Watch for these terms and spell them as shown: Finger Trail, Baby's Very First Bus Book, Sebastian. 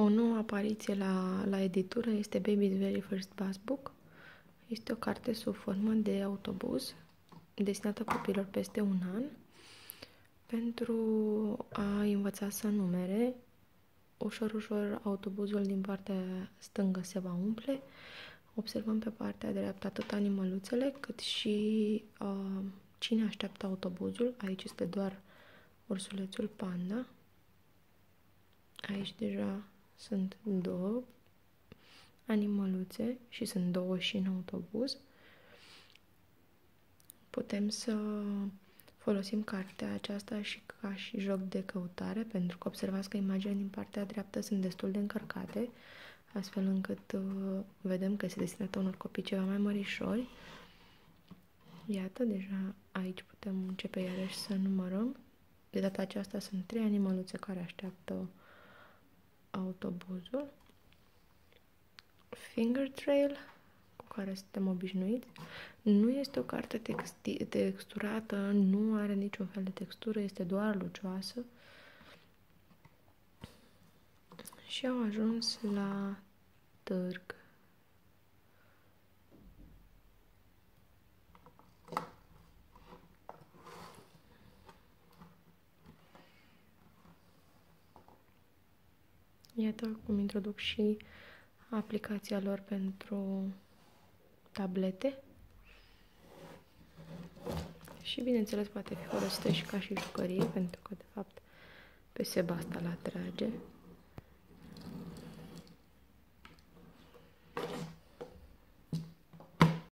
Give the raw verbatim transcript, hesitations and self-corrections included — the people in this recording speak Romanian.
O nouă apariție la, la editură este Baby's Very First Bus Book. Este o carte sub formă de autobuz, destinată copilor peste un an, pentru a învăța să numere. Ușor, ușor, autobuzul din partea stângă se va umple. Observăm pe partea dreaptă atât animăluțele, cât și uh, cine așteaptă autobuzul. Aici este doar ursulețul panda. Aici deja sunt două animăluțe și sunt două și în autobuz. Putem să folosim cartea aceasta și ca și joc de căutare, pentru că observați că imaginele din partea dreaptă sunt destul de încărcate, astfel încât uh, vedem că este destinată unor copii ceva mai mărișori. Iată, deja aici putem începe iarăși să numărăm. De data aceasta sunt trei animăluțe care așteaptă autobuzul. Finger Trail, cu care suntem obișnuiți. Nu este o carte texturată, nu are niciun fel de textură, este doar lucioasă. Și au ajuns la târg. Iată cum introduc și aplicația lor pentru tablete și, bineînțeles, poate fi folosită și ca și jucărie, pentru că, de fapt, pe Sebastian l-atrage.